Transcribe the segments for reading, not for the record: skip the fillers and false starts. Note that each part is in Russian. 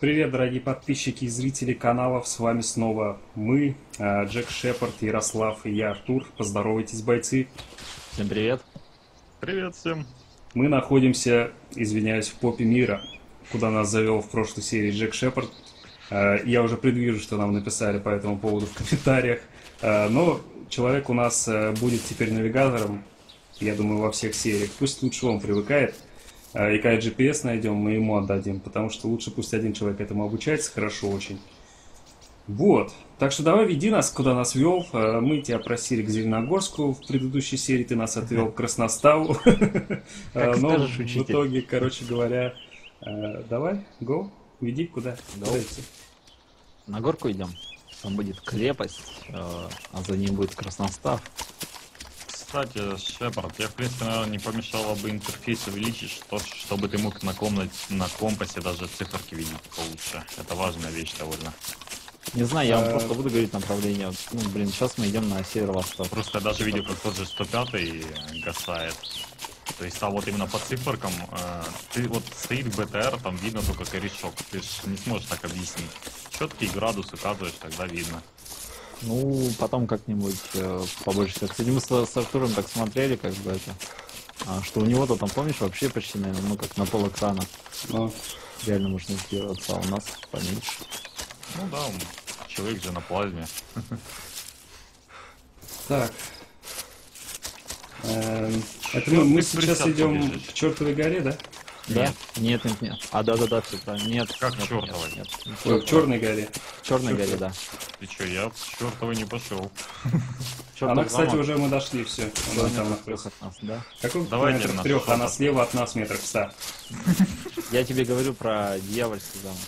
Привет, дорогие подписчики и зрители каналов, с вами снова мы, Джек Шепард, Ярослав и я, Артур. Поздоровайтесь, бойцы. Всем привет. Привет всем. Мы находимся, извиняюсь, в попе мира, куда нас завел в прошлой серии Джек Шепард. Я уже предвижу, что нам написали по этому поводу в комментариях. Но человек у нас будет теперь навигатором, я думаю, во всех сериях. Пусть лучше он привыкает. И когда GPS найдем, мы ему отдадим, потому что лучше пусть один человек этому обучается, хорошо очень. Вот, так что давай веди нас, куда нас вел. Мы тебя просили к Зеленогорску в предыдущей серии, ты нас отвел к Красноставу. Но в итоге, короче говоря, давай, go, веди, куда? На горку идем, там будет крепость, а за ним будет Красностав. Кстати, Шепард, я, в принципе, наверное, не помешало бы интерфейс увеличить, чтобы ты мог на компасе даже циферки видеть получше. Это важная вещь довольно. Не знаю, я вам просто буду говорить направление. Ну, блин, сейчас мы идем на северо-восток. Просто я даже видел, как тот же 105-й гасает. То есть, а вот именно по циферкам, ты вот стоит БТР, там видно только корешок. Ты же не сможешь так объяснить. Четкий градус указываешь, тогда видно. Ну, потом как-нибудь побольше. Кстати, мы с Артуром так смотрели, как бы это. Что у него-то там, помнишь, вообще почти, наверное, ну, как на пол экрана. Но реально можно сделаться, а у нас поменьше. Ну да, человек же на плазме. Так. Это мы сейчас идем к чертовой горе, да? Да? Нет, нет, нет. А, да-да-да, все правильно. Нет. Как чертовой? Нет. В черной горе. В черной горе, да. Ты че, я в чертовой не пошел. Она, кстати, уже мы дошли, все. Она там на 3 от нас, да? Какой? Давай метров 3, она слева от нас метров 100. Я тебе говорю про дьявольский замок.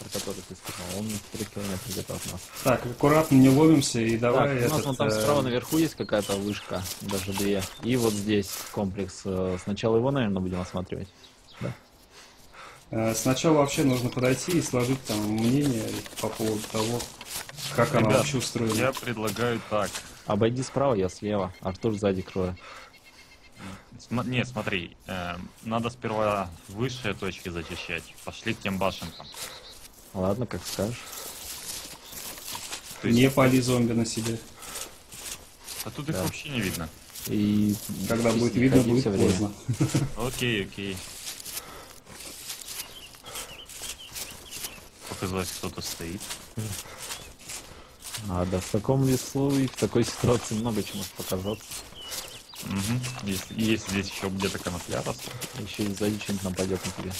Про который ты сказал. Он 3 километра где-то от нас. Так, аккуратно не ловимся и давай. Так, у нас вон там справа наверху есть какая-то вышка, даже две. И вот здесь комплекс. Сначала его, наверное, будем осматривать. Да. Сначала вообще нужно подойти и сложить там мнение по поводу того, как она вообще устроена. Я предлагаю так. Обойди справа, я слева. Артур сзади крою. Нет, смотри. Надо сперва высшие точки зачищать. Пошли к тем башенкам. Ладно, как скажешь. Есть... Не пали зомби на себе. А тут их вообще не видно. И когда будет видно, будет поздно. Окей, окей. Показалось, кто-то стоит. А, да, в таком лесу и в такой ситуации много чему показаться. Угу. Есть здесь еще где-то конопля растут. Еще и сзади что-нибудь нападет на тебя.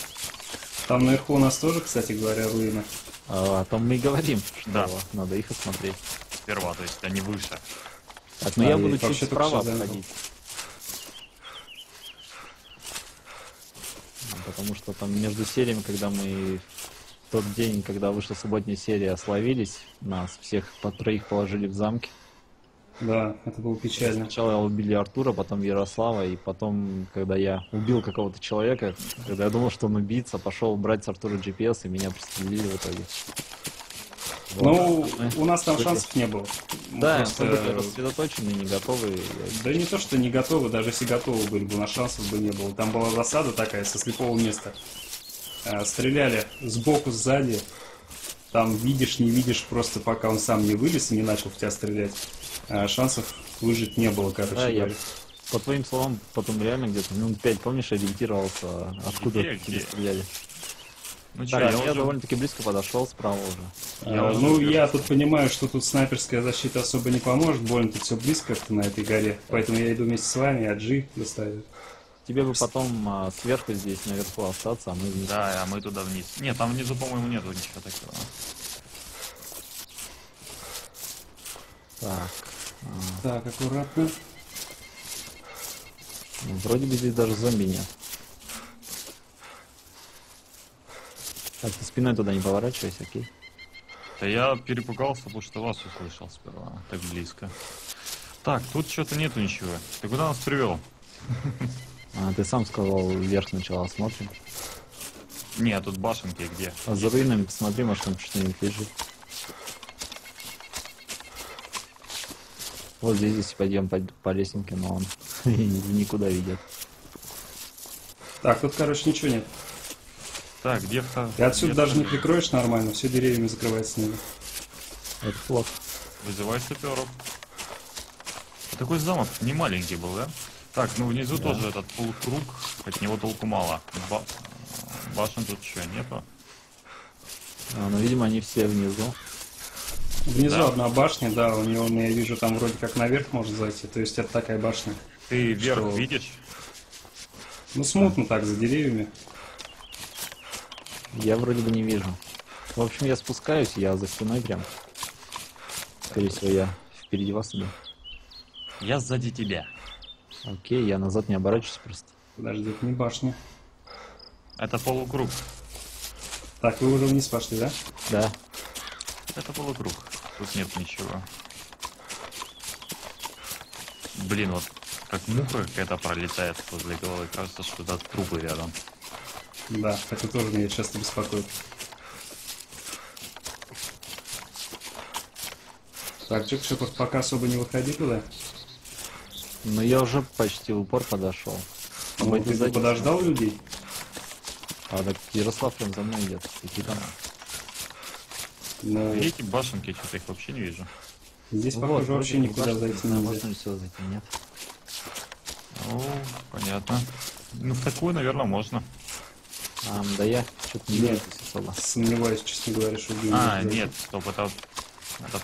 Там наверху у нас тоже, кстати говоря, руины. О том мы и говорим, что да. Надо их осмотреть. Сперва, то есть они выше. Так, но я буду чуть справа обходить. Потому что там между сериями, когда мы в тот день, когда вышла субботняя серия, ословились, нас всех по 3 положили в замке. Да, это было печально. Сначала убили Артура, потом Ярослава, и потом, когда я убил какого-то человека, когда я думал, что он убийца, пошел брать с Артура GPS, и меня пристрелили в итоге. Вот. Ну, у нас там шансов не было. Мы да, просто... были рассредоточены, не готовы. Да не то, что не готовы, даже если готовы были бы, у нас шансов бы не было. Там была засада такая, со слепого места. Стреляли сбоку, сзади. Там видишь, не видишь, просто пока он сам не вылез и не начал в тебя стрелять. Шансов выжить не было, короче. Да, я, по твоим словам, потом реально где-то минут 5, помнишь, ориентировался, откуда тебе стреляли. Ну, да, я довольно-таки близко подошел справа уже. Ну, я тут понимаю, что тут снайперская защита особо не поможет, больно тут все близко на этой горе, поэтому я иду вместе с вами, а G доставит. Тебе бы потом сверху здесь наверху остаться, а мы вниз. Да, а мы туда вниз. Нет, там внизу, по-моему, нету ничего такого. Так. Так, аккуратно. Вроде бы здесь даже зомби нет. Так, ты спиной туда не поворачивайся, окей? Да я перепугался, потому что вас услышал сперва, так близко. Так, тут что-то нету ничего. Ты куда нас привел? А, ты сам сказал, вверх сначала смотрим. Не, тут башенки где? А за руинами посмотри, может там что-нибудь лежит. Вот здесь, если пойдем по лесенке, но он никуда ведет. Так, тут, короче, ничего нет. Так, где вход? Ты отсюда даже не прикроешь нормально, все деревьями закрывает с ними. Это флот. Вызывай саперов. Такой замок не маленький был, да? Так, ну внизу да. Тоже этот полукруг, от него толку мало. Башен тут еще нету. А, ну, видимо, они все внизу. Внизу да. Одна башня, да, у него, я вижу, там вроде как наверх может зайти, то есть это такая башня. Ты вверх что... видишь? Ну, смутно так, за деревьями. Я вроде бы не вижу. В общем, я спускаюсь, я за стеной прям. Скорее всего, я впереди вас иду. Я сзади тебя. Окей, я назад не оборачиваюсь просто. Подожди, это не башня. Это полукруг. Так, вы уже вниз пошли, да? Да. Это полукруг. Тут нет ничего. Блин, вот как муха какая-то пролетает возле головы. Кажется, что тут трупы рядом. Да, это тоже меня часто беспокоит. Так, Джек Шепард пока особо не выходи туда. Но я уже почти в упор подошел. Ну, ты задержку. Подождал людей? А, так Ярослав прям за мной идет. Какие там? Но... Эти башенки, что-то их вообще не вижу. Здесь, ну, похоже, вот, вообще никуда зайти не можно. Все зайти, нет. О, понятно. Ну, в такую, наверное, можно. А, да я что-то не вижу особо. Сомневаюсь, честно говоря, что... А, нет, стоп, это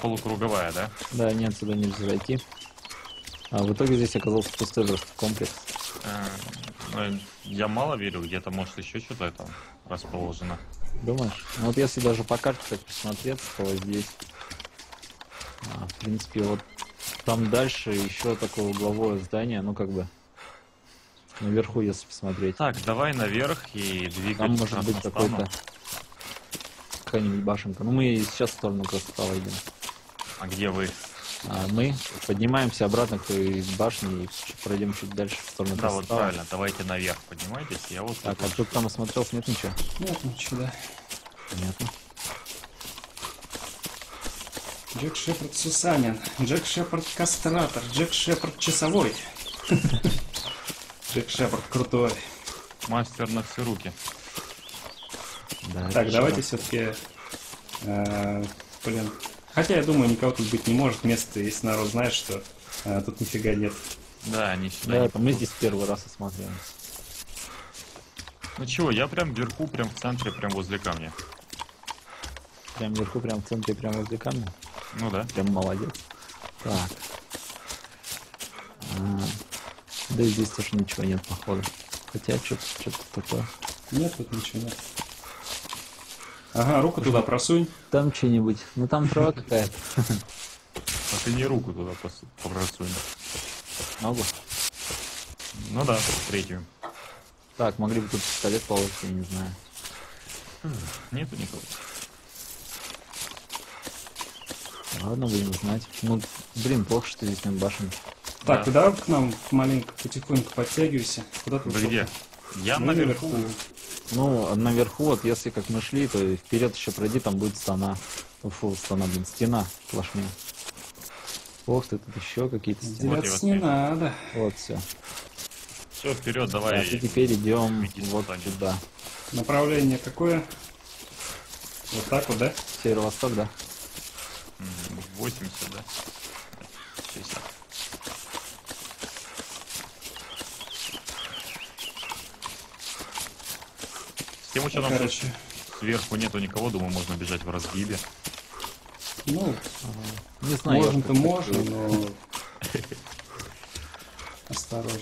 полукруговая, да? Да, нет, сюда нельзя зайти. А в итоге здесь оказался пустой просто комплекс. Я мало верю, где-то может еще что-то там расположено. Думаешь? Ну вот если даже по карте так посмотреть, то здесь, в принципе, вот там дальше еще такое угловое здание, ну как бы наверху, если посмотреть. Так, давай наверх и двигаться. Там может быть какой-то какая-нибудь башенка. Ну мы сейчас в сторону Красноставского идем. А где вы? Мы поднимаемся обратно к башне и пройдем чуть дальше в сторону. Да, вот правильно, давайте наверх поднимайтесь, я вот... Так, а тут там осмотрелся, нет ничего? Нет, ничего, да. Понятно. Джек Шепард Сусанин, Джек Шепард Кастратор, Джек Шепард Часовой. Джек Шепард крутой. Мастер на все руки. Так, давайте все-таки... Блин... Хотя, я думаю, никого тут быть не может, место, если народ знает, что тут нифига нет. Да, они сюда. Да, это мы здесь первый раз осмотрели. Ну чего, я прям вверху, прям в центре, прям возле камня. Прям вверху, прям в центре, прям возле камня? Ну да. Прям молодец. Так. Да и здесь тоже ничего нет, походу. Хотя, что-то такое. Нет, тут ничего нет. Ага, руку туда просунь. Там что-нибудь. Ну там трава какая-то. А ты не руку туда просунь. Ногу? Ну да, третью. Так, могли бы тут пистолет положить, я не знаю. Нету никого. Ладно, будем знать. Ну, блин, плохо, что здесь на башенке. Так, ты давай к нам маленько, потихоньку подтягивайся. Куда ты ушел? Где? Я наверху. Ну, наверху, вот если как мы шли, то вперед еще пройди, там будет стена. Фу, стена, блин, стена сплошная. Ох ты, тут еще какие-то стены. Вот не надо. Вот все. Все, вперед, давай. А теперь идем вот сюда. Направление какое? Вот так вот, да? Северо-восток, да. 80, да? 60. Тем, что там сверху нету никого, думаю, можно бежать в разгибе. Ну, не знаю. Можно-то можно, но... Осторожно.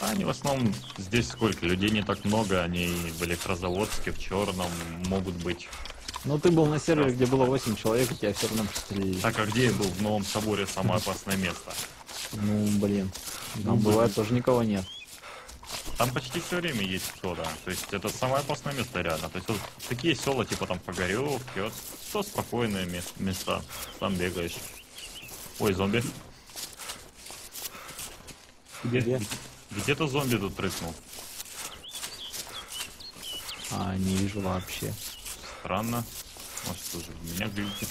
Они в основном здесь сколько? Людей не так много, они в Электрозаводске, в Черном могут быть. Ну ты был на сервере, где было 8 человек, и тебя все равно пристрелили. Так, а где я был? В Новом соборе самое опасное место. Ну, блин. Там бывает тоже никого нет. Там почти все время есть кто-то, то есть это самое опасное место реально. То есть вот такие села, типа там Погорелки, вот то спокойные места, там бегаешь. Ой, зомби. Где-то зомби тут прыснул. А, не вижу вообще. Странно. Может, тоже в меня глядит.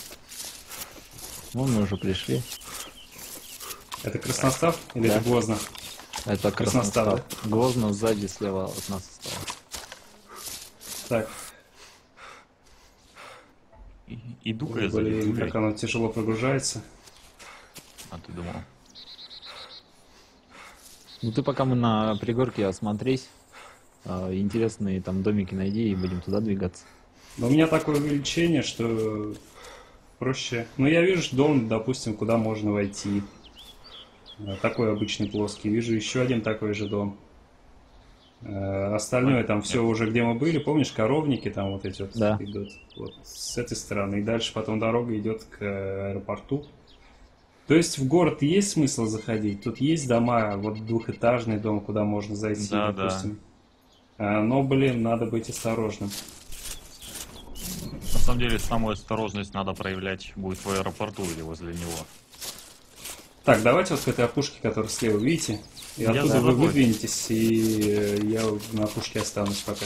Ну, мы уже пришли. Это Красностав или это Гвоздно? Это Красностав. Гвоздно сзади слева от нас осталось. Так. Иду-ка я за ним. Как она тяжело прогружается. А ты думал? Ну ты пока мы на пригорке осмотрись. Интересные там домики найди и будем туда двигаться. Но у меня такое увеличение, что проще. Ну я вижу дом, допустим, куда можно войти. Такой обычный плоский. Вижу еще один такой же дом. Остальное там все уже где мы были, помнишь, коровники там вот эти вот, да, идут вот с этой стороны, и дальше потом дорога идет к аэропорту. То есть в город есть смысл заходить, тут есть дома, вот двухэтажный дом, куда можно зайти, да, допустим, да. Но, блин, надо быть осторожным. На самом деле, самую осторожность надо проявлять будет в аэропорту или возле него. Так, давайте вот к этой опушке, которая слева, видите? И оттуда вы выдвинетесь, и я на опушке останусь пока.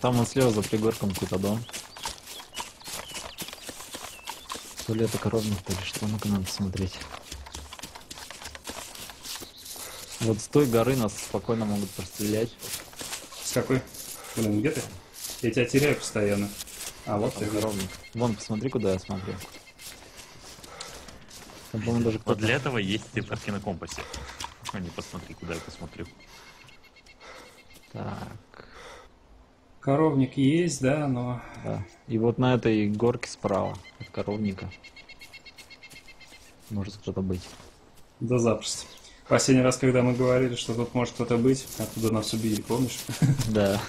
Там он слева за пригорком какой-то дом. То ли это коровник-то или что, ну-ка надо смотреть. Вот с той горы нас спокойно могут прострелять. С какой? Блин, где ты? Я тебя теряю постоянно. А, вот ты. Коровник. Вон, посмотри, куда я смотрю. Там, даже вот для этого есть циферки на компасе. А не посмотри, куда я посмотрю. Так. Коровник есть, да, но... Да. И вот на этой горке справа от коровника может кто-то быть. Да запросто. Последний раз, когда мы говорили, что тут может кто-то быть, оттуда нас убили, помнишь? Да.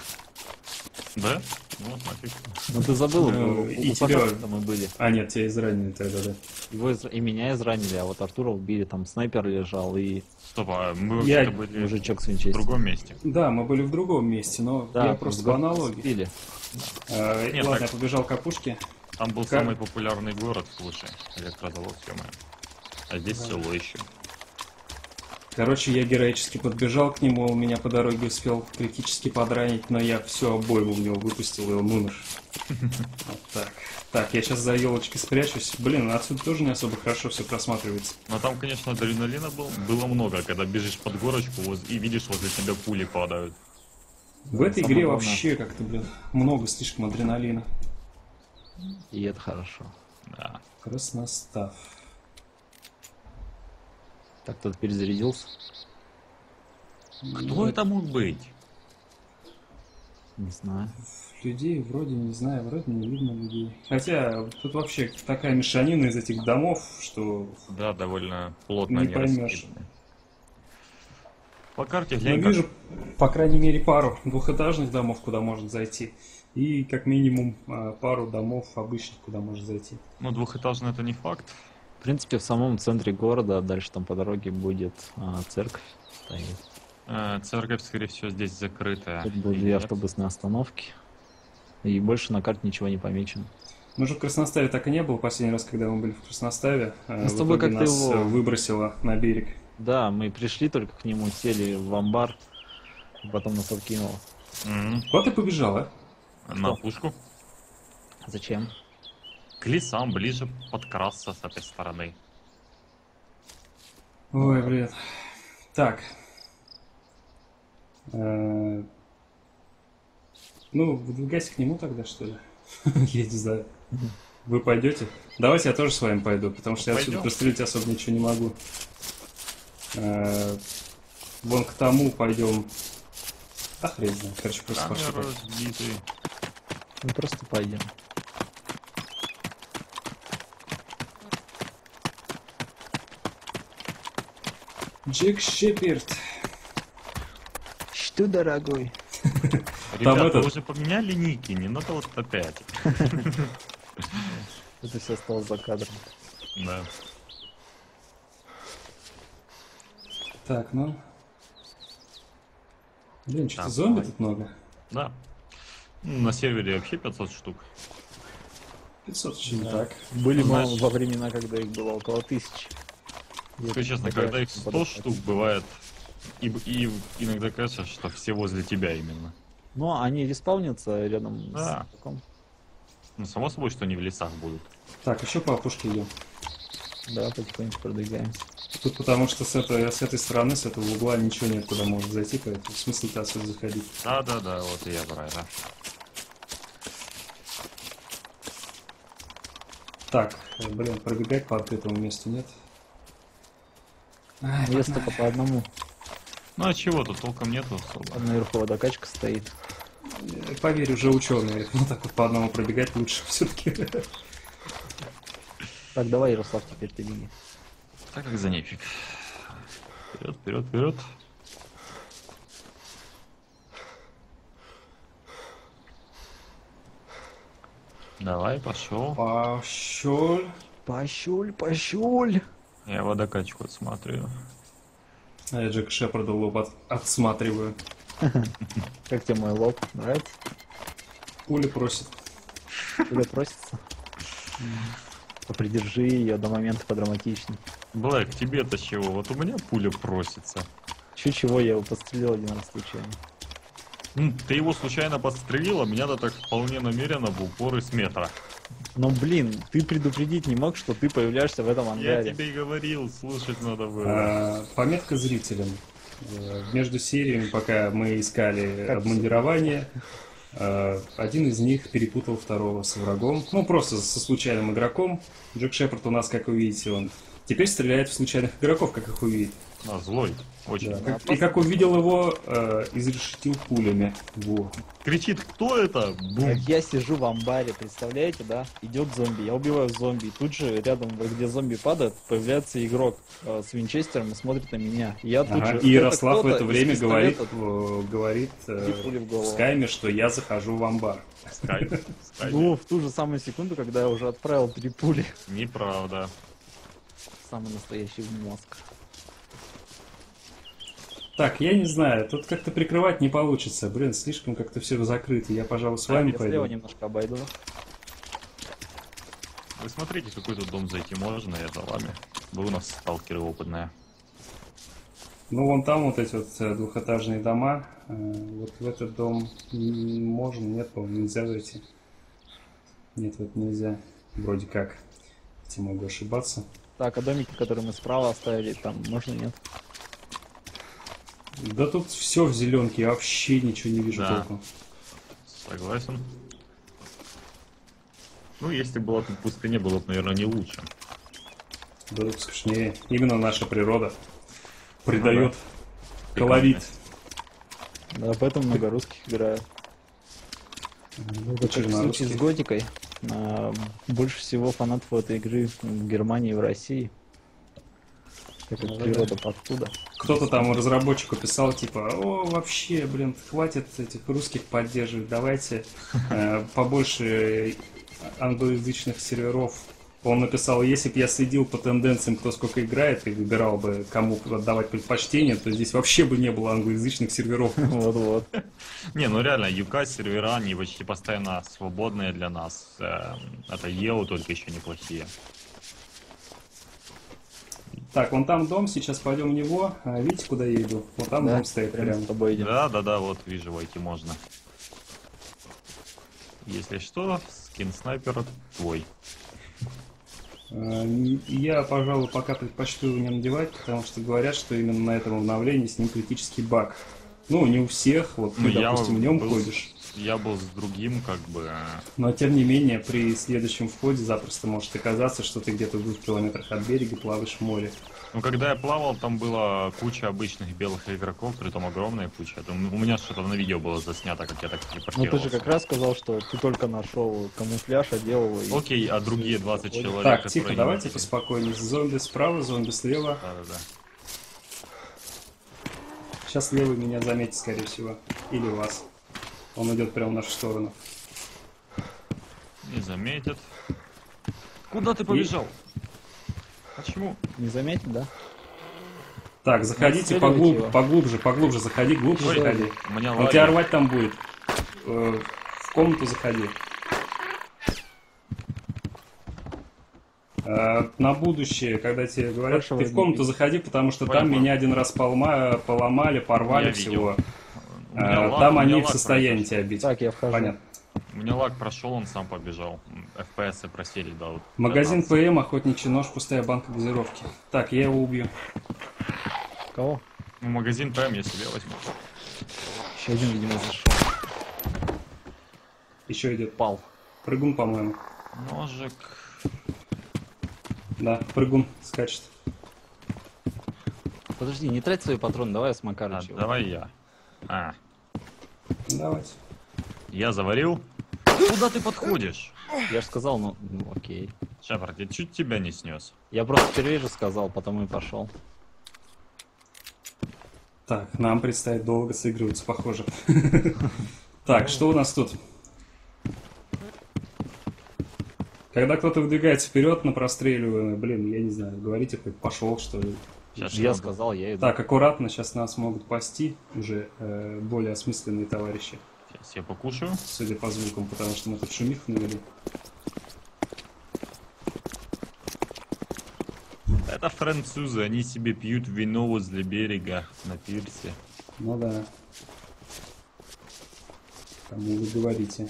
Да? Ну, нафиг. Ну ты забыл, и тебя... мы были. А, нет, тебя изранили тогда, да. Его и меня изранили, а вот Артура убили, там снайпер лежал и... Стоп, а мы были мужичок с винчестером в другом месте. Да, мы были в другом месте, но да, я просто по аналогии. Нет, ладно, так... я побежал к опушке. Там был самый популярный город, слушай, Электрозаводск, ё-моё. А здесь село еще. Короче, я героически подбежал к нему, он меня по дороге успел критически подранить, но я всю обойму в него выпустил, и он умер. Вот так. Так, я сейчас за елочкой спрячусь. Блин, отсюда тоже не особо хорошо все просматривается. Но там, конечно, адреналина было много, когда бежишь под горочку и видишь, возле тебя пули падают. В этой игре вообще как-то, блин, много слишком адреналина. И это хорошо. Да. Красностав. Так, кто-то перезарядился. Кто это мог быть? Не знаю. Людей вроде не знаю, вроде не видно людей. Хотя тут вообще такая мешанина из этих домов, что... Да, довольно плотно. Не поймешь. По карте я вижу, по крайней мере, пару двухэтажных домов, куда можно зайти. И как минимум пару домов обычных, куда можно зайти. Ну, двухэтажный это не факт. В принципе, в самом центре города, а дальше там по дороге будет церковь стоит. Церковь, скорее всего, здесь закрытая. Тут были две автобусные остановки. И больше на карте ничего не помечено. Мы же в Красноставе так и не было последний раз, когда мы были в Красноставе. С тобой как-то его выбросило на берег. Да, мы пришли только к нему, сели в амбар, потом нас откинуло. Вот и побежала. На пушку. Зачем? К лесам, ближе подкрасться с этой стороны. Ой, блин. Так. Ну, выдвигайся к нему тогда, что ли? Я не знаю. Вы пойдете? Давайте я тоже с вами пойду, потому что я отсюда прострелить особо ничего не могу. Вон к тому пойдем. Охренеть. Короче, просто пошли. Мы просто пойдем. Джек Шепард. Что, дорогой? Ребята, вы уже поменяли ники, не надо вот опять. Это все осталось за кадром. Да. Так, ну... Блин, что-то зомби тут много. Да. На сервере вообще 500 штук. 500 штук, так. Были во времена, когда их было около 1000. Скажи честно, когда их 100 штук бывает, и иногда кажется, что все возле тебя именно. Но они респаунятся рядом с таком. Ну, само собой, что они в лесах будут. Так, еще по опушке идем. Да, потихонечку продвигаемся. Тут потому что с этой стороны, с этого угла ничего нет, куда можно зайти, поэтому смысл-то отсюда заходить. Да-да-да, вот и я про это. Так, блин, пробегать по открытому месту нет. А, мест только по одному. Ну а чего-то толком нету особо. А наверху водокачка стоит. Поверь, уже ученые. Ну так вот по одному пробегать лучше все-таки. Так, давай, Ярослав, теперь ты беги. Так как за нефиг. Вперед, вперед, вперед. Давай, пошел. Пошел. Пошел, пошел. Я водокачку отсматриваю. А я Джек Шепарда лоб отсматриваю. Как тебе мой лоб? Нравится? Пуля просит. Пуля просится? Попридержи ее до момента подраматичный. Блэк, тебе-то чего? Вот у меня пуля просится. Чего я его подстрелил один раз случайно. Ты его случайно подстрелил, а меня-то так вполне намеренно в упор и с метра. Но, блин, ты предупредить не мог, что ты появляешься в этом ангаре. Я тебе и говорил, слушать надо было. Пометка зрителям. Между сериями, пока мы искали обмундирование, один из них перепутал второго с врагом. Ну, просто со случайным игроком. Джек Шепард у нас, как вы видите, он теперь стреляет в случайных игроков, как их увидит. А, злой. Очень. Да. И как увидел его, изрешетил пулями. Во. Кричит, кто это? Бум. Как я сижу в амбаре, представляете, да? Идет зомби, я убиваю зомби. И тут же рядом, где зомби падает, появляется игрок с винчестером и смотрит на меня. Я тут же, и Ярослав в это время говорит в скайме, что я захожу в амбар. Ну, в ту же самую секунду, когда я уже отправил 3 пули. Неправда. Самый настоящий мозг. Так, я не знаю, тут как-то прикрывать не получится. Блин, слишком как-то все закрыто. Я, пожалуй, с вами пойду. Слева немножко обойду. Вы смотрите, какой тут дом зайти можно, я за вами. Вы у нас сталкеры опытные. Ну, вон там вот эти вот двухэтажные дома. Вот в этот дом можно, нет, по-моему, нельзя зайти. Нет, вот нельзя. Вроде как. Хотя могу ошибаться. Так, а домики, которые мы справа оставили, там можно, нет? Да тут все в зеленке, я вообще ничего не вижу толком. Согласен. Ну, если было тут пустыня, было бы, наверное, не лучше. Было бы скучнее. Именно наша природа придает колорит. Да, поэтому много русских играют. Ну, в случае с Готикой больше всего фанатов этой игры в Германии и в России. Это природа откуда. Кто-то там разработчику писал, типа, о, вообще, блин, хватит этих русских поддерживать, давайте побольше англоязычных серверов. Он написал, если бы я следил по тенденциям, кто сколько играет, и выбирал бы, кому отдавать предпочтение, то здесь вообще бы не было англоязычных серверов. Вот-вот. Не, ну реально, UK сервера, они почти постоянно свободные для нас. Это EO только еще неплохие. Так, вон там дом, сейчас пойдем в него. Видите, куда я иду? Вот там дом стоит прямо. Да, вот вижу, войти можно. Если что, скин снайпера твой. Я, пожалуй, пока предпочту его не надевать, потому что говорят, что именно на этом обновлении с ним критический баг. Ну, не у всех, вот ты, ну, допустим, в нем ходишь. Я был с другим, как бы. Но тем не менее, при следующем входе запросто может оказаться, что ты где-то в 2 километрах от берега плаваешь в море. Ну, когда я плавал, там была куча обычных белых игроков, притом огромная куча. У меня что-то на видео было заснято, как я так телепортировался. Ну, ты же как раз сказал, что ты только нашел камуфляж, одел и... Окей, а другие 20 человек... Так, тихо, давайте поспокойнее. Зомби справа, зомби слева. Да-да-да. Сейчас левый меня заметит, скорее всего. Или вас. Он идет прямо в нашу сторону. Не заметит. Куда ты побежал? Почему? Не заметил, да? Так, заходите поглубже заходи, глубже заходи. Он тебя рвать там будет. В комнату заходи. На будущее, когда тебе говорят, ты в комнату заходи, потому что там меня один раз поломали, порвали всего. Там они в состоянии тебя бить. Так, я вхожу. Понятно. У меня лаг прошел, он сам побежал. FPS просели, да. Вот. Магазин ПМ, охотничий нож, пустая банка газировки. Так, я его убью. Кого? Ну, магазин ПМ я себе возьму. Еще один, видимо, зашел. Еще идет пал. Прыгун, по-моему. Ножик. Да, прыгун скачет. Подожди, не трать свои патроны, давай я с Макарычем. А, давай я. А. Давайте. Я заварил. Куда ты подходишь? Я же сказал, ну окей. Шепард, я чуть тебя не снес. Я просто впервые же сказал, потому и пошел. Так, нам предстоит долго сыгрываться, похоже. Так, что у нас тут? Когда кто-то выдвигается вперед на простреливание, блин, я не знаю, говорите, хоть пошел, что ли. Сейчас я сказал, я иду. Так, аккуратно, сейчас нас могут пасти уже более осмысленные товарищи. Сейчас я покушаю. Судя по звукам, потому что мы тут шумих навели. Это французы, они себе пьют вино возле берега на пирсе. Ну да. Кому вы говорите?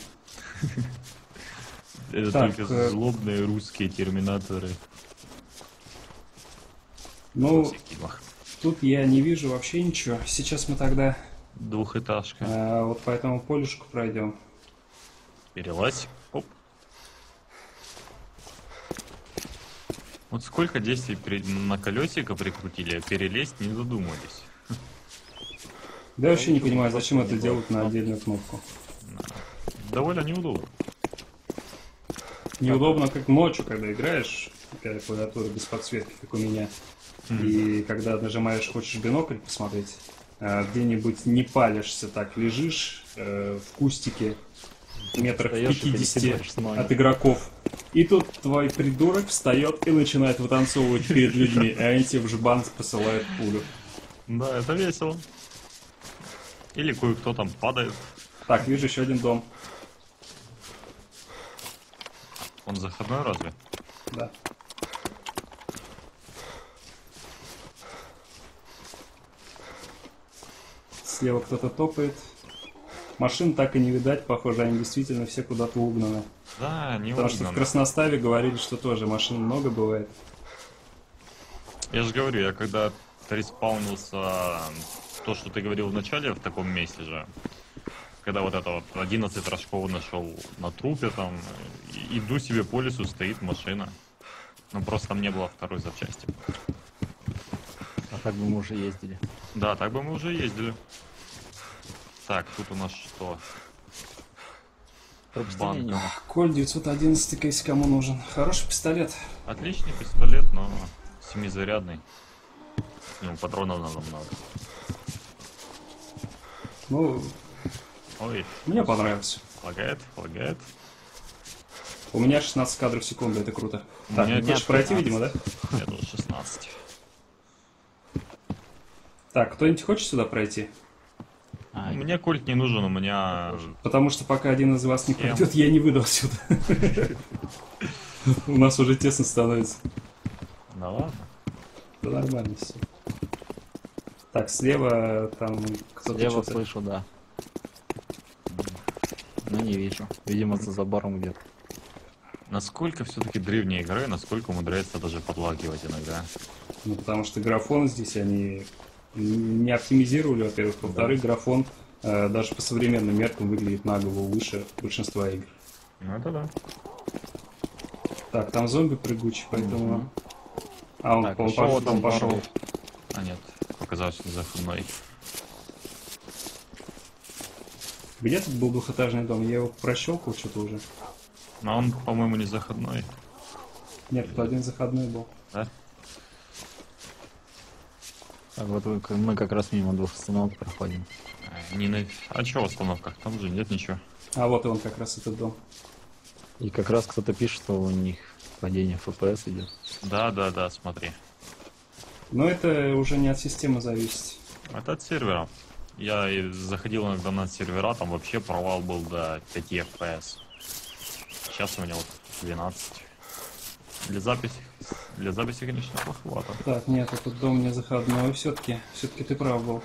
Это так, только злобные русские терминаторы. Ну, тут я не вижу вообще ничего. Сейчас мы тогда... Двухэтажка. Вот по этому полюшку пройдем. Перелазь. Оп. Вот сколько действий на колесико прикрутили, а перелезть не задумались. Да я вообще не понимаю, зачем это делать на отдельную кнопку. Довольно неудобно. Неудобно, как ночью, когда играешь, такая клавиатура без подсветки, как у меня. И когда нажимаешь, хочешь бинокль посмотреть, где-нибудь не палишься, так лежишь в кустике метрах 50 от игроков. И тут твой придурок встает и начинает вытанцовывать перед людьми, а они тебе в жбан посылают пулю. Да, это весело. Или кое-кто там падает. Так, вижу еще один дом. Он заходной разве? Да. Слева кто-то топает. Машин так и не видать, похоже, они действительно все куда-то угнаны. Да, не угнаны. Потому что в Красноставе говорили, что тоже машин много бывает. Я же говорю, я когда респаунился, то, что ты говорил в начале, в таком месте же, когда вот это вот 11 рожков нашел на трупе там, иду себе по лесу, стоит машина. Ну просто там не было второй запчасти. А так бы мы уже ездили. Да, так бы мы уже ездили. Так, тут у нас что? Банк. Коль 911, если кому нужен. Хороший пистолет. Отличный пистолет, но семизарядный. Ему патронов нам надо. Ну... Ой, мне понравилось. Лагает, лагает. У меня 16 кадров в секунду, это круто. Так, мне хочешь пройти, видимо, да? Я думал 16. Так, кто-нибудь хочет сюда пройти? Мне кольт не нужен, у меня... Потому что пока один из вас не пройдет, я не выйду отсюда. У нас уже тесно становится. Да ладно. Да нормально все. Так, слева там кто-то... Слева слышу, да. Ну не вижу. Видимо, за забором где-то. Насколько все-таки древние игры, насколько умудряется даже подлагивать иногда. Ну потому что графон здесь они не оптимизировали, во-первых. Во-вторых, графон даже по современным меркам выглядит на голову выше большинства игр. Ну это да. Так, там зомби прыгучий, поэтому... А, он так, пошел. А нет, показалось, что за мной. Где тут был двухэтажный дом? Я его прощелкал что-то уже. Но он, по-моему, не заходной. Нет, тут один заходной был. Да? Так, вот мы как раз мимо двух остановок проходим. А чё в остановках? Там же нет ничего. А вот и он как раз этот дом. И как раз кто-то пишет, что у них падение FPS идет. Да, да, да, смотри. Но это уже не от системы зависит. Это от сервера. Я заходил иногда на сервера, там вообще провал был до 5 FPS. Сейчас у меня вот 12. Для записи, конечно, похвата. Так, нет, этот дом не заходной. Все-таки ты прав был.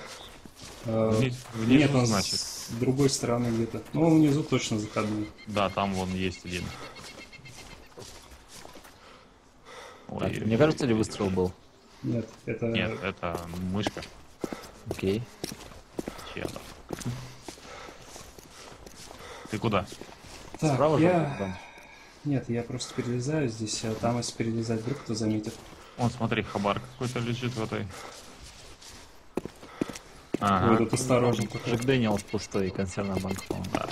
Внизу, нет, он значит. С другой стороны где-то. Ну, он внизу точно заходной. Да, там вон есть один. Ой, так, мне кажется, ли выстрел был? Нет, это... Нет, это мышка. Окей. Ты куда? Так, справа я... Нет, я просто перелезаю здесь, а там если перелезать, вдруг кто заметит. Вон, смотри, хабар какой-то лежит в этой. Ага. Ой, тут осторожно. Джек Дэниелс пустой и консервная банка, по-моему. Да.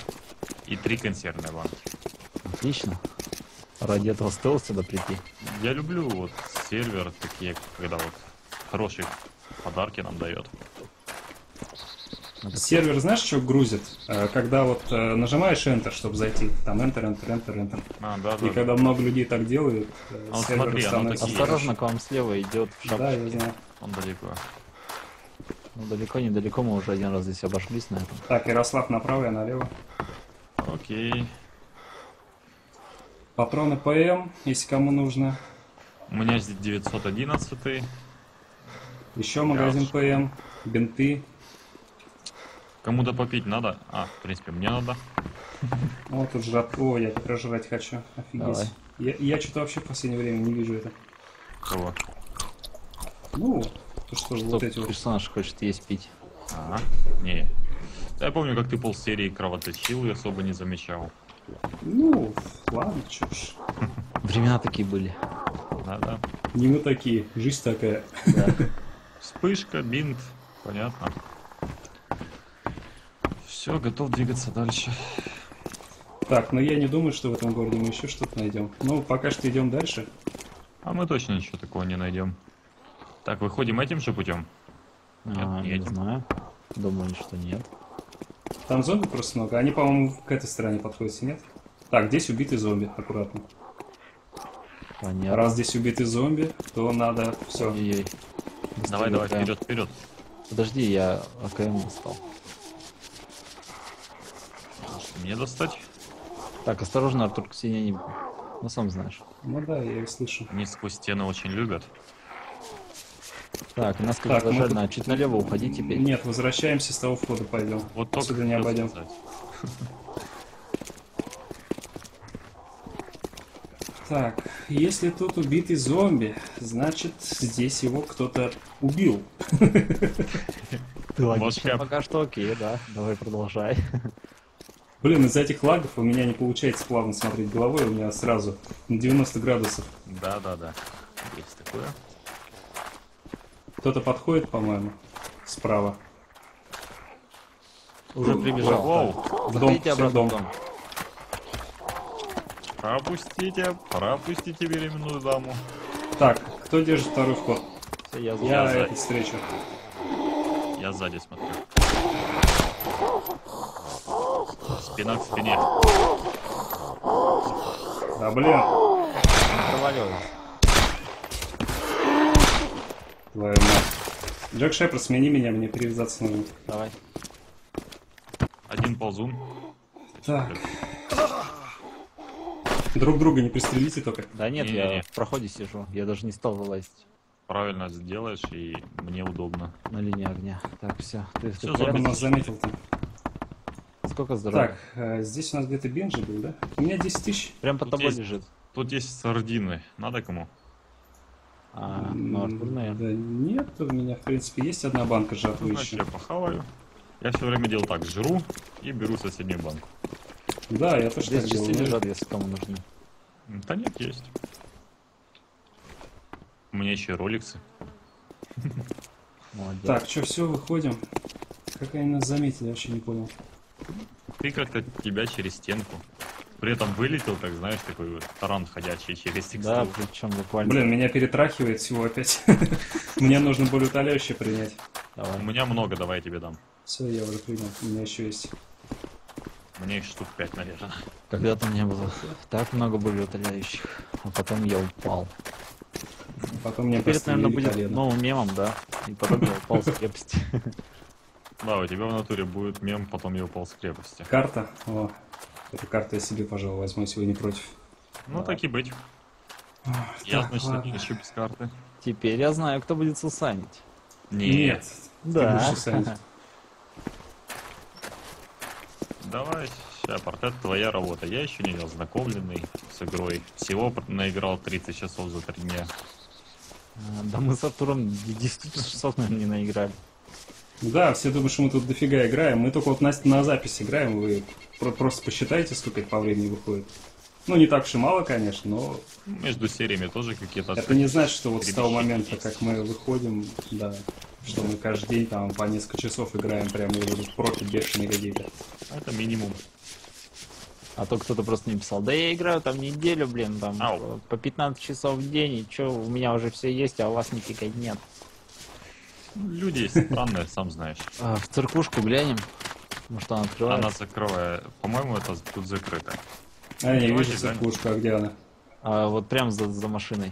И 3 консервные банки. Отлично. Ради этого стоило сюда прийти. Я люблю вот сервер такие, когда вот хорошие подарки нам дает. Сервер, знаешь, что грузит? Когда вот нажимаешь Enter, чтобы зайти, там Enter. А, да, да. И когда много людей так делают, а сервер смотри, становится... Осторожно, к вам слева идет в шапочке. Да, я знаю. Он далеко. Ну, далеко-недалеко мы уже один раз здесь обошлись на этом. Так, Ярослав направо, я налево. Окей. Патроны ПМ, если кому нужно. У меня здесь 911. Еще магазин ПМ, бинты. Кому-то попить надо? А, в принципе, мне надо. Вот тут жрать. О, я прожрать хочу. Офигеть. Я что-то вообще в последнее время не вижу это. Кого? Ну, то что же вот эти вот. Персонаж хочет есть, пить. Ага, не. Я помню, как ты полсерии кровоточил и особо не замечал. Ну, ладно, чё ж. Времена такие были. Да-да. Не мы такие, жизнь такая. Да. Вспышка, бинт, понятно. Все, готов двигаться дальше. Так, но я не думаю, что в этом городе мы еще что-то найдем. Ну, пока что идем дальше. А мы точно ничего такого не найдем. Так, выходим этим же путем? Нет, не знаю. Думаю, что нет. Там зомби просто много. Они, по-моему, к этой стороне подходят, нет? Так, здесь убитые зомби, аккуратно. Понятно. Раз здесь убитые зомби, то надо все. Давай, давай, вперед, вперед. Подожди, я АКМ достал. Мне достать? Так, осторожно, Артур, к стене не... Ну, сам знаешь. Ну да, я их слышу. Они сквозь стены очень любят. Так, нас как зажально, мы... чуть налево уходи теперь. Нет, возвращаемся, с того входа пойдем. Вот только отсюда не обойдем. Так, если тут убитый зомби, значит здесь его кто-то убил. Логично, пока что окей, да, давай продолжай. Блин, из-за этих лагов у меня не получается плавно смотреть головой, у меня сразу на 90 градусов. Да-да-да, есть такое. Кто-то подходит, по-моему, справа. Уже прибежал. Воу. В дом, все в дом. Пропустите, пропустите беременную даму. Так, кто держит второй вход? Я эту встречу. Я сзади смотрю. Спина к спине. Да блин. Провалилась. Твою мать. Джек Шепард, смени меня, мне перевязаться нужно. Давай. Один ползун. Так. Друг друга не пристрелите только. Да нет, я в проходе сижу. Я даже не стал вылазить. Правильно сделаешь, и мне удобно. На линии огня. Так, все. Ты зомби нас заметил там. Сколько здоровья? Так, здесь у нас где-то бенджи был, да? У меня 10 тысяч. Прям под тобой лежит. Тут есть сардины. Надо кому? А, ну, Артур, наверное. Да нет, у меня, в принципе, есть одна банка жратвы еще. Я похаваю. Я все время делал так, жру и беру соседнюю банку. Да, я тоже так делаю. Здесь часы лежат, если кому нужны. Да нет, есть. У меня еще роликсы. Молодец. Так, что, все, выходим? Как они нас заметили, я вообще не понял. Ты как-то тебя через стенку. При этом вылетел, так знаешь, такой вот таран ходячий через текстуру. Да, причем буквально. Блин, меня перетрахивает всего опять. Мне нужно более утоляющее принять. У меня много, давай я тебе дам. Все, я уже принял, у меня еще есть. Мне их штук 5, наверное. Когда-то мне было так много более утоляющих, а потом я упал. Потом мне теперь это, наверное, будет новым мемом, да? И потом я упал с крепости. Да, у тебя в натуре будет мем, потом я упал с крепости. Карта? О. Эту карту я себе, пожалуй, возьму, сегодня против. Ну, да. Так и быть. Ох, я, так, значит, не ищу без карты. Теперь я знаю, кто будет сусанить. Нет. Да. Ты будешь сусанить. Давай, Шепард, это твоя работа. Я еще не ознакомленный с игрой. Всего наиграл 30 часов за 3 дня. Да мы с Артуром 10 часов, наверное, не наиграли. Да, все думают, что мы тут дофига играем. Мы только вот на запись играем, вы просто посчитайте, сколько это по времени выходит. Ну, не так уж и мало, конечно, но... Между сериями тоже какие-то... Это не значит, что вот с того момента, как мы выходим, да, что мы каждый день там по несколько часов играем, прямо в профи бешеные какие-то. Это минимум. А то кто-то просто не писал, да я играю там неделю, блин, там по 15 часов в день, и чё, у меня уже все есть, а у вас нифига нет. Люди есть странные, сам знаешь. В церквушку глянем, может она открывает. Она закрывает, по-моему, это тут закрыто. А я не вижу церквушку, а где она? Вот прям за машиной.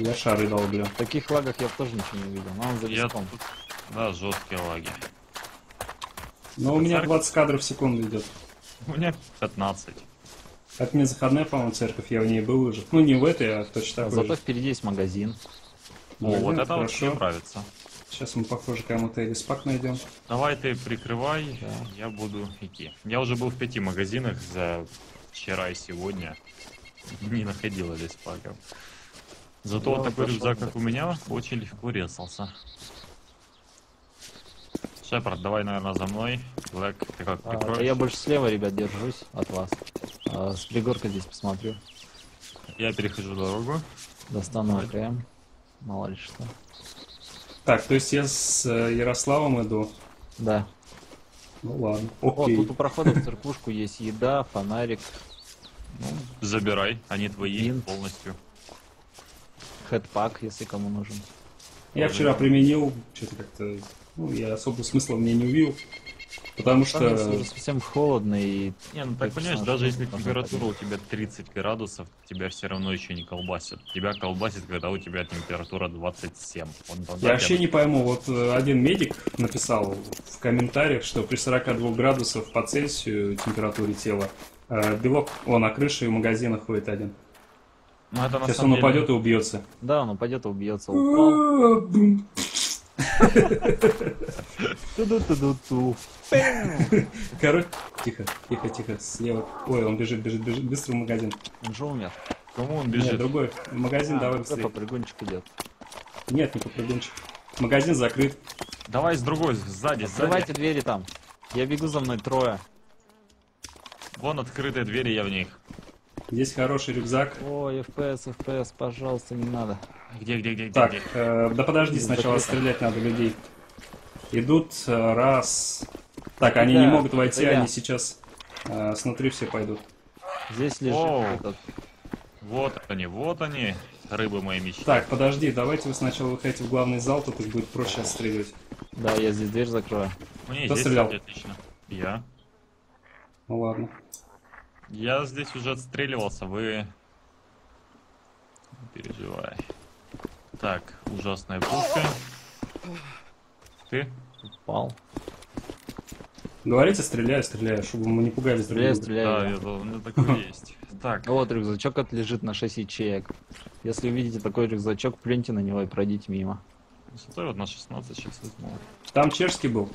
Я шары долблю. В таких лагах я тоже ничего не видел, но он за диском. Да, жесткие лаги. Но у меня 20 кадров в секунду идет. У меня 15. Как мне заходная, по-моему, церковь, я в ней был уже. Ну не в этой, а точно такой. Зато впереди есть магазин. О, вот это хорошо нравится. Сейчас мы, похоже, кому-то респак найдем. Давай ты прикрывай, да. Я буду идти. Я уже был в 5 магазинах за вчера и сегодня. Не находила респаков. Зато вот такой рюкзак, как у меня, очень легко резался. Шепард, давай, наверное, за мной. Блэк, ты как прикроешь? Я больше слева, ребят, держусь от вас. С пригорка здесь посмотрю. Я перехожу дорогу. Достану АКМ. Мало ли что. Так, то есть я с Ярославом иду? Да. Ну ладно, окей. О, тут у прохода в церквушку есть еда, фонарик. Ну, забирай, они твои полностью. Хэтпак, если кому нужен. Я вчера применил, что-то как-то... Ну, я особо смысла мне не увидел, потому что... уже совсем холодно и... Не, ну так понимаешь, даже если температура у тебя 30 градусов, тебя все равно еще не колбасит. Тебя колбасит, когда у тебя температура 27. Я вообще не пойму, вот один медик написал в комментариях, что при 42 градусов по Цельсию температуре тела белок, на крыше и в магазинах ходит один. Ну, это сейчас он упадет и убьется. Да, он упадет и убьется. Упал. Короче, тихо, тихо, тихо, слева. Ой, он бежит, бежит, бежит, быстро в магазин. Он же умер. Кому он бежит? Нет, другой. Магазин, давай быстрее. Попрыгунчик идет. Нет, не попрыгунчик. Магазин закрыт. Давай с другой, сзади. Открывайте двери там. Я бегу, за мной трое. Вон открытые двери, я в них. Здесь хороший рюкзак. Ой, FPS, FPS, пожалуйста, не надо. Где? Так, где? Да подожди, сначала стрелять надо людей. Идут, раз. Так, они не могут войти, они сейчас снутри все пойдут. Здесь лежит этот. Вот они, рыбы мои мечты. Так, подожди, давайте вы сначала выходите в главный зал, тут их будет проще отстреливать. Да, я здесь дверь закрою. Мне кто стрелял? Отлично. Я. Ну ладно. Я здесь уже отстреливался, вы... Не переживай. Так, ужасная пушка. Ты? Упал. Говорите, стреляю, чтобы мы не пугались. Стреляю. Да, это такое есть. Так. Вот рюкзачок лежит на 6 ячеек. Если увидите такой рюкзачок, плюньте на него и пройдите мимо. Стой, вот на 16 сейчас возьму. Там чешский был.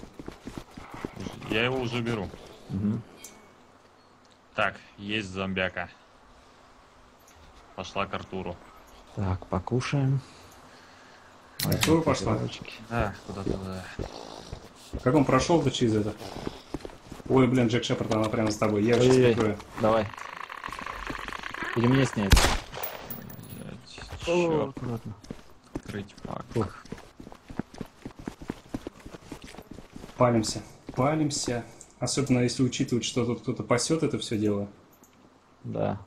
Я его уже беру. Угу. Так, есть зомбяка. Пошла к Артуру. Так, покушаем. Артур пошла. Да, куда-то. Как он прошел до через это? Ой, блин, Джек Шепард, она прямо с тобой. Я сейчас прикрою. Давай. Или мне снять? Черт. Открыть пак. Палимся. Особенно если учитывать, что тут кто-то пасет это все дело. Да.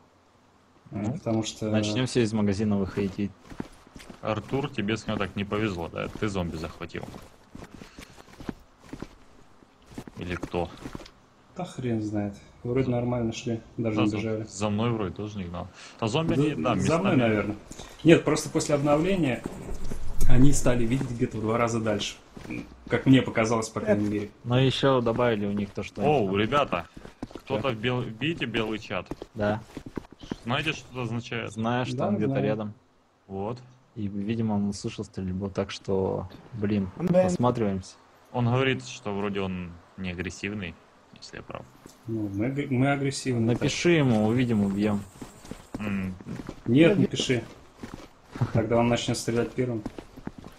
Потому что... Начнем все из магазина выходить. Артур, тебе, скажем так, не повезло, да? Ты зомби захватил. Или кто? Да хрен знает. Вроде нормально шли, даже не бежали. За мной вроде тоже не гнал. А зомби они, да, местами... За мной, наверное. Нет, просто после обновления они стали видеть где-то в 2 раза дальше. Как мне показалось, по крайней мере. Но еще добавили у них то, что... Оу, ребята, кто-то видите белый чат? Да. Знаете, что это означает? Знаю, что он где-то рядом. Вот. И, видимо, он услышал стрельбу, так что, блин, осматриваемся. Он говорит, что вроде он не агрессивный, если я прав. Ну, мы агрессивны. Напиши ему, увидим, убьем. Нет, не пиши. Тогда он начнет стрелять первым.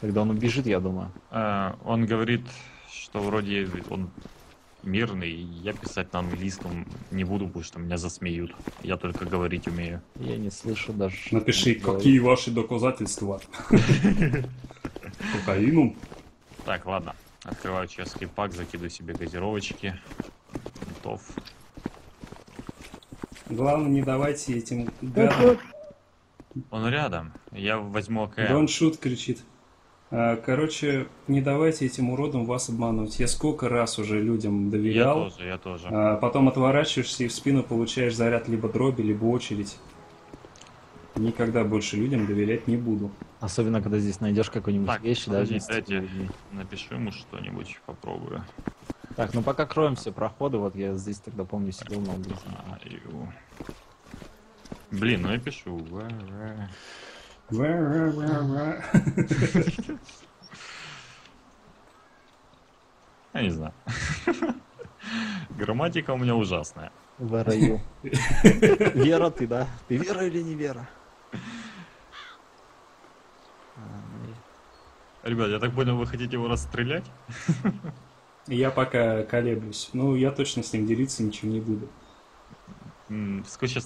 Тогда он убежит, я думаю. Он говорит, что вроде он мирный, я писать на английском не буду, потому что меня засмеют. Я только говорить умею. Я не слышу даже. Напиши, какие ваши доказательства. Кокаину. Так, ладно. Открываю чешский пак, закидываю себе газировочки. Готов. Главное, не давайте этим гадам. Он рядом. Я возьму АКМ. Дон Шут кричит. Короче, не давайте этим уродам вас обмануть. Я сколько раз уже людям доверял. Я тоже. Потом отворачиваешься и в спину получаешь заряд либо дроби, либо очередь. Никогда больше людям доверять не буду. Особенно, когда здесь найдешь какую-нибудь вещь. Даже напишу ему что-нибудь, попробую. Так, ну пока кроем все проходы, вот я здесь тогда помню сидел на улице. Блин, ну я пишу. Я не знаю. Грамматика у меня ужасная. Вераю. Вера ты, да? Ты вера или не вера? Ребят, я так понял, вы хотите его расстрелять? Я пока колеблюсь. Ну, я точно с ним делиться ничего не буду.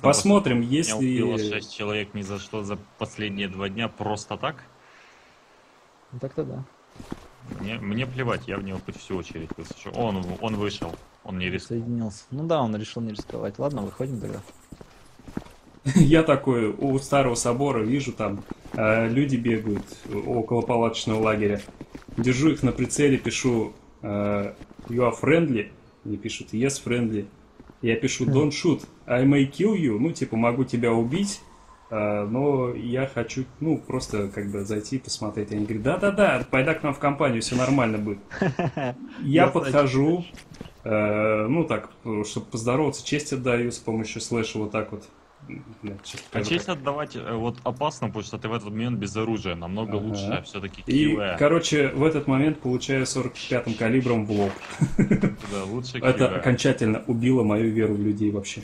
Посмотрим, если... Меня убило 6 человек ни за что за последние 2 дня просто так. Ну так-то да. Мне плевать, я в него хоть всю очередь высажу. Он вышел, он не рискнул. Ну да, он решил не рисковать. Ладно, выходим тогда. Я такой у старого собора вижу там, люди бегают около палаточного лагеря. Держу их на прицеле, пишу you are friendly, мне пишут yes friendly. Я пишу don't shoot, I may kill you, ну типа могу тебя убить, но я хочу, ну просто как бы зайти посмотреть. Они говорят, да-да-да, пойда к нам в компанию, все нормально будет. Я подхожу, ну так, чтобы поздороваться, честь отдаю с помощью слэша вот так вот. А честь отдавать вот опасно, потому что ты в этот момент без оружия, намного лучше все-таки кивая. И, короче, в этот момент получаю 45-м калибром в лоб. Да, лучше кивая. Это окончательно убило мою веру в людей вообще.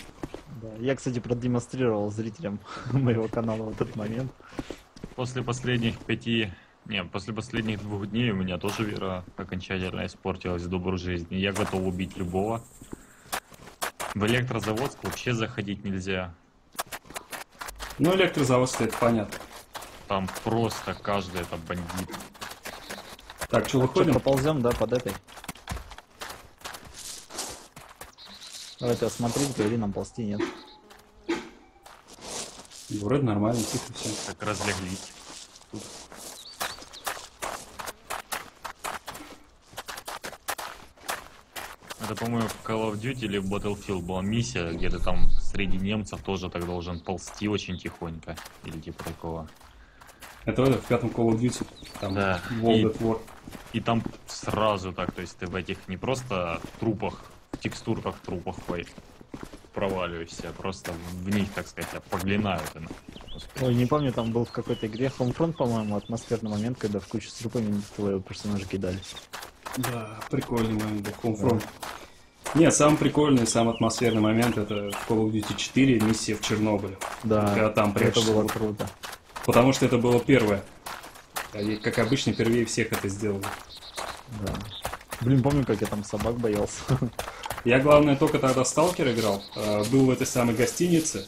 Да, я, кстати, продемонстрировал зрителям моего канала в этот момент. После последних после последних 2 дней у меня тоже вера окончательно испортилась в добрую жизнь. Я готов убить любого. В Электрозаводск вообще заходить нельзя. Ну, Электрозаводск, это понятно. Там просто каждый это бандит. Так, что, выходим? Поползем, да, под этой. Давайте осмотрим, говори, нам ползти нет. Вроде нормально, тихо все. Так, разлеглись. Тут. Это, по-моему, в Call of Duty или в Battlefield была миссия, где ты там среди немцев тоже так должен ползти очень тихонько. Или типа такого. Это в 5-м Call of Duty. Там, да. World of War. И там сразу так, то есть ты в этих не просто трупах, в текстурках трупах проваливаешься, просто в них, так сказать, поглинают. Ой, не помню, там был в какой-то игре Homefront, по-моему, атмосферный момент, когда в кучу с трупами твоего персонажа кидали. Да, прикольный момент, Homefront. Да. Не, самый прикольный, самый атмосферный момент — это Call of Duty 4, миссия в Чернобыле. Да, когда там это было круто. Потому что это было первое. И, как обычно, первее всех это сделали. Да. Блин, помню, как я там собак боялся. Я, главное, только тогда S.T.A.L.K.E.R. играл, был в этой самой гостинице,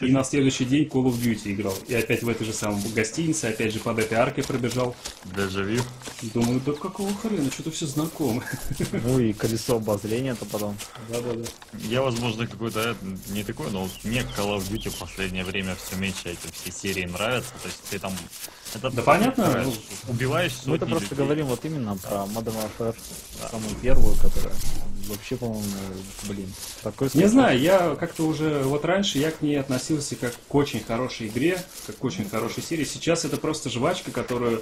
и на следующий день Call of Duty играл. И опять в этой же самой гостинице, опять же под этой аркой пробежал. Дежавю. Думаю, да какого хрена, что-то все знакомо. Ну и колесо обозрения-то потом. Да-да-да. Я, возможно, какой-то не такой, но мне Call of Duty в последнее время все меньше эти все серии нравятся. То есть ты там... Это да понятно, убиваешь сотни. Мы это просто говорим вот именно про Modern Warfare, да. Самую первую, которая вообще, по-моему, блин, такой... Не знаю, я как-то уже, вот раньше я к ней относился как к очень хорошей игре, как к очень хорошей серии. Сейчас это просто жвачка, которая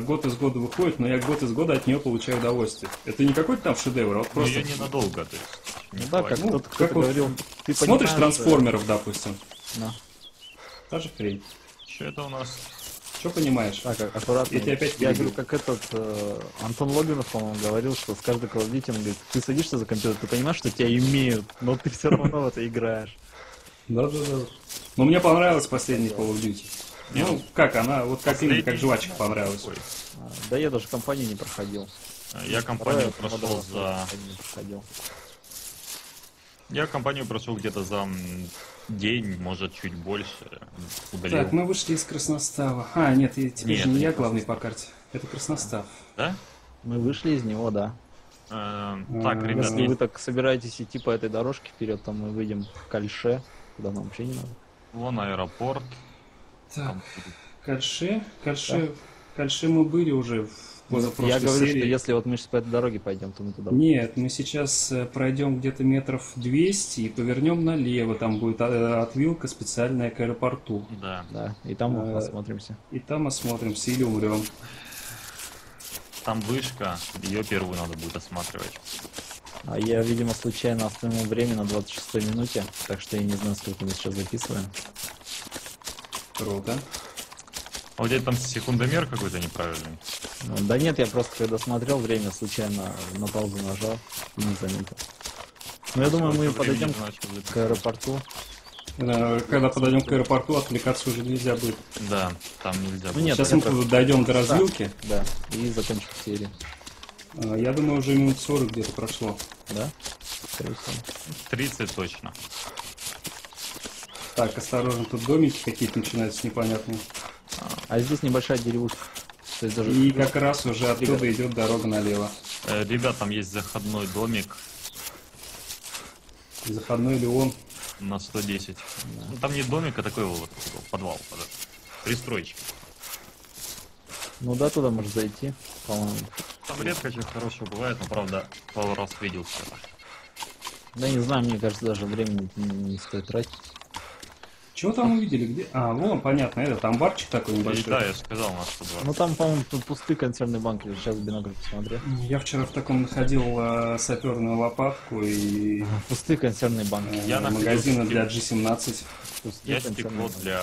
год из года выходит, но я год из года от нее получаю удовольствие. Это не какой-то там шедевр, а вот просто... Ну, ненадолго, то есть. Не да, как, ну, тот, как говорил, вот ты смотришь Трансформеров, что... допустим. Да. Та же хрень. Что это у нас... Что понимаешь? Так, аккуратно. Я говорю, как этот Антон Логинов, по-моему, говорил, что с каждой Call of Duty он говорит, ты садишься за компьютер, ты понимаешь, что тебя имеют, но ты все равно в это играешь. Да-да-да. Но мне понравилась последняя Call of Duty. Ну, как она, вот как именно, как жвачка понравилась. Да я даже компанию не проходил. Я компанию прошел за... Я компанию прошел где-то за день, может, чуть больше. Удалил. Так, мы вышли из Красностава. А, нет, теперь же не я главный по карте. Это Красностав. Да? Мы вышли из него, да. Так, ребят, если вы так собираетесь идти по этой дорожке вперед, то мы выйдем в Кольше, куда нам вообще не надо. Вон аэропорт. Так, Кольше. Кольше мы были уже в позапрошлой серии. Я говорю, что если вот мы сейчас по этой дороге пойдем, то мы туда... Нет, мы сейчас пройдем где-то метров 200 и повернем налево. Там будет отвилка специальная к аэропорту. Да, да. И там осмотримся. И там осмотримся или умрем. Там вышка, ее первую надо будет осматривать. А я, видимо, случайно остановил время на 26-й минуте, так что я не знаю, сколько мы сейчас записываем. Круто. А у тебя там секундомер какой-то неправильный? Да нет, я просто когда смотрел время, случайно на паузу нажал и не заметил. Но я думаю, мы подойдем к аэропорту. Когда подойдем к аэропорту, отвлекаться уже нельзя будет. Да, там нельзя будет. Нет, сейчас мы дойдем до развилки. Да, и закончим серию. Я думаю, уже минут 40 где-то прошло. Да? 30 точно. Так, осторожно, тут домики какие-то начинаются непонятные. А здесь небольшая деревушка. Даже... И как раз уже оттуда идет дорога налево. Ребят, там есть заходной домик. Заходной ли он? На 110. Да. Ну, там не домик, а такой вот подвал. Пристройчик. Ну да, туда можешь зайти, по-моему. Там редко чего хорошего бывает, но правда пару раз видел все. Да не знаю, мне кажется, даже времени не стоит тратить. Чего там увидели? Где? А, вон, понятно, это там барчик такой небольшой. Да, я сказал, на 120. Ну там, по-моему, пустые консервные банки, сейчас бинокль посмотрел. Я вчера в таком находил саперную лопатку и... Пустые консервные банки. Я магазины для G17. Я стекло для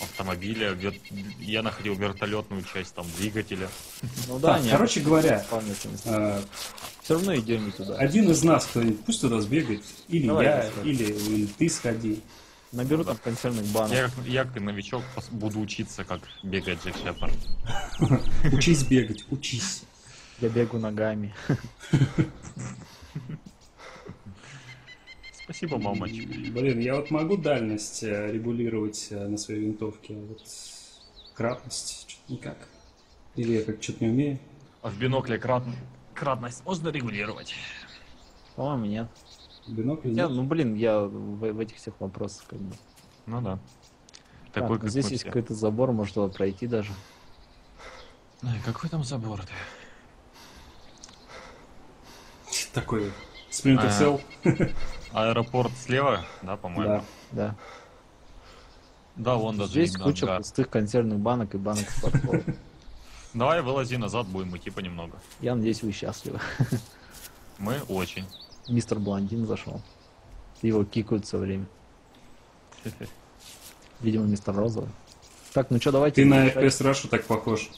автомобиля, я находил вертолетную часть там двигателя. Ну да, так, короче говоря, все равно идем не туда. Один из нас кто-нибудь пусть туда сбегает, или давай я, или ты сходи. Наберу там консервных банок. Я как новичок буду учиться, как бегает Джек Шепард. Учись бегать, учись. Я бегу ногами. Спасибо, мамочка. Блин, я вот могу дальность регулировать на своей винтовке, а вот кратность что-то никак. Или я как что-то не умею. А в бинокле кратность можно регулировать? По-моему, нет. Бинокль, я, ну блин, я в этих всех вопросах как бы. Ну да. Такой, так, здесь есть какой-то забор, может его пройти даже. Ой, какой там забор-то? Такой Splinter Cell. Аэропорт слева, да, по-моему? Да. Да, вон даже. Здесь куча пустых консервных банок и банок с фарфором. Давай вылази назад, будем идти понемногу. Я надеюсь, вы счастливы. Мы очень. Мистер Блондин зашел. Его кикают все время. Видимо, мистер Розовый. Так, ну что, давайте... Ты на FPS Rush так похож.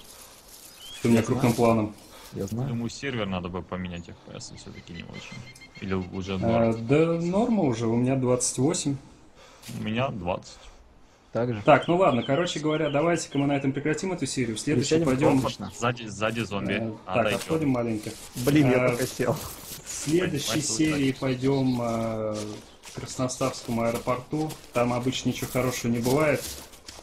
Ты у меня крупным планом. Я знаю. Думаю, сервер надо бы поменять FPS, все-таки не очень. Или уже норма? Да, норма уже. У меня 28. У меня 20. Также. Так, ну ладно, короче говоря, давайте-ка мы на этом прекратим эту серию. В следующем пойдем... Сзади зомби. Так, отходим маленько. Блин, я только сел. В следующей серии пойдем к Красноставскому аэропорту. Там обычно ничего хорошего не бывает.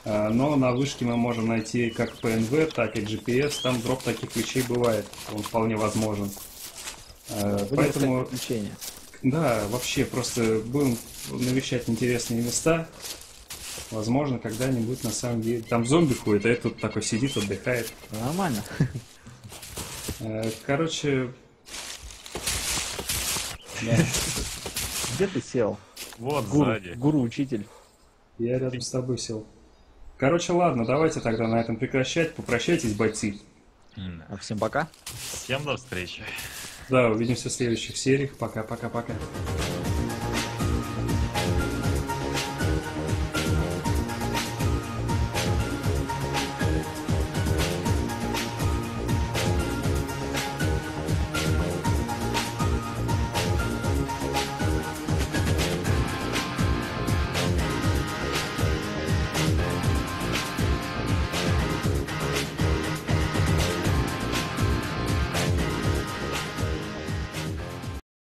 Но на вышке мы можем найти как ПНВ, так и GPS. Там дроп таких ключей бывает. Он вполне возможен. Поэтому... Да, вообще просто будем навещать интересные места. Возможно, когда-нибудь на самом деле... Там зомби ходит, а этот такой сидит, отдыхает. Нормально. Короче... Где ты сел? Вот сзади. Гуру-учитель. Я рядом с тобой сел. Короче, ладно, давайте тогда на этом прекращать. Попрощайтесь, бойцы. А всем пока. Всем до встречи. Да, увидимся в следующих сериях. Пока-пока-пока.